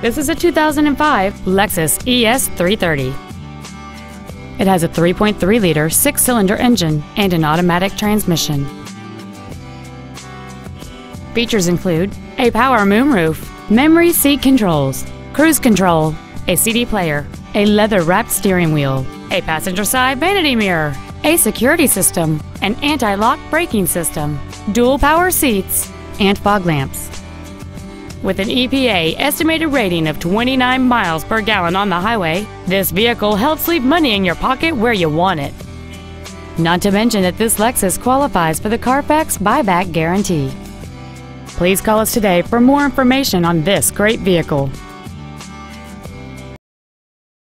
This is a 2005 Lexus ES330. It has a 3.3-liter six-cylinder engine and an automatic transmission. Features include a power moonroof, memory seat controls, cruise control, a CD player, a leather-wrapped steering wheel, a passenger side vanity mirror, a security system, an anti-lock braking system, dual power seats, and fog lamps. With an EPA estimated rating of 29 miles per gallon on the highway, this vehicle helps leave money in your pocket where you want it. Not to mention that this Lexus qualifies for the Carfax buyback guarantee. Please call us today for more information on this great vehicle.